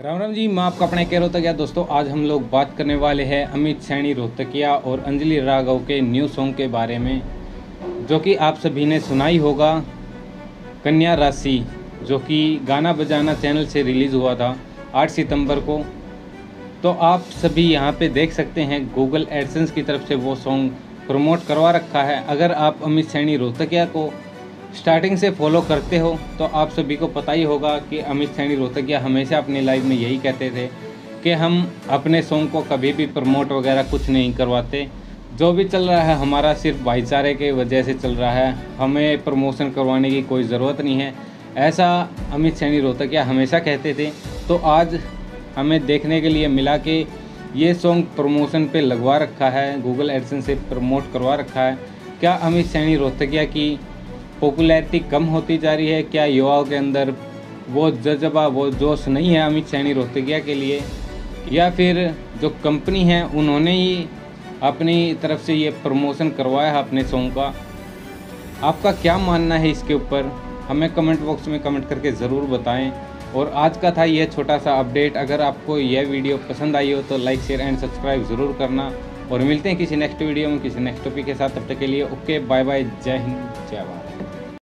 राम राम जी, माँ आपका अपने कह रोहतकिया। दोस्तों, आज हम लोग बात करने वाले हैं अमित सैनी रोहतकिया और अंजलि राघव के न्यू सॉन्ग के बारे में, जो कि आप सभी ने सुनाई होगा। कन्या राशि, जो कि गाना बजाना चैनल से रिलीज़ हुआ था 8 सितंबर को, तो आप सभी यहाँ पे देख सकते हैं गूगल एडसेंस की तरफ से वो सॉन्ग प्रमोट करवा रखा है। अगर आप अमित सैनी रोहतकिया को स्टार्टिंग से फॉलो करते हो तो आप सभी को पता ही होगा कि अमित सैनी रोहतकिया हमेशा अपने लाइव में यही कहते थे कि हम अपने सॉन्ग को कभी भी प्रमोट वगैरह कुछ नहीं करवाते। जो भी चल रहा है हमारा सिर्फ भाईचारे के वजह से चल रहा है, हमें प्रमोशन करवाने की कोई ज़रूरत नहीं है, ऐसा अमित सैनी रोहतकिया हमेशा कहते थे। तो आज हमें देखने के लिए मिला कि ये सॉन्ग प्रमोशन पे लगवा रखा है, गूगल एडसेंस से प्रमोट करवा रखा है। क्या अमित सैनी रोहतकिया की पॉपुलैरिटी कम होती जा रही है? क्या युवाओं के अंदर वो जज्बा, वो जोश नहीं है अमित सैनी रोहतकिया के लिए? या फिर जो कंपनी है उन्होंने ही अपनी तरफ से ये प्रमोशन करवाया है अपने सॉन्ग का? आपका क्या मानना है इसके ऊपर? हमें कमेंट बॉक्स में कमेंट करके ज़रूर बताएं। और आज का था यह छोटा सा अपडेट। अगर आपको यह वीडियो पसंद आई हो तो लाइक, शेयर एंड सब्सक्राइब ज़रूर करना। और मिलते हैं किसी नेक्स्ट वीडियो में किसी नेक्स्ट टॉपिक के साथ। तब तक के लिए ओके, बाय बाय, जय हिंद, जय भारत।